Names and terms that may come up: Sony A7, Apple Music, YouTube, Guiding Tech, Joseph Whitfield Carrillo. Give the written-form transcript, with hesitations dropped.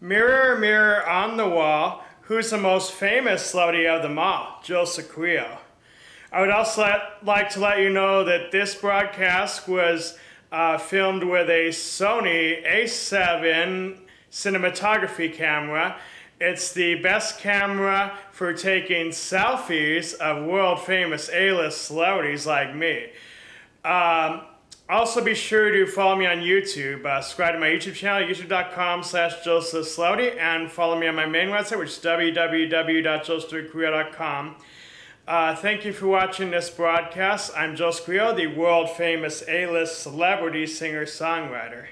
Mirror, mirror on the wall, who's the most famous celebrity of them all? Joseph Carrillo. I would also like to let you know that this broadcast was filmed with a Sony A7 cinematography camera. It's the best camera for taking selfies of world-famous A-list celebrities like me. Also be sure to follow me on YouTube. Subscribe to my YouTube channel, youtube.com/JosephCelebity, and follow me on my main website, which is www.josephcarrillo.com. Thank you for watching this broadcast. I'm Joseph Carrillo, the world-famous A-list celebrity singer-songwriter.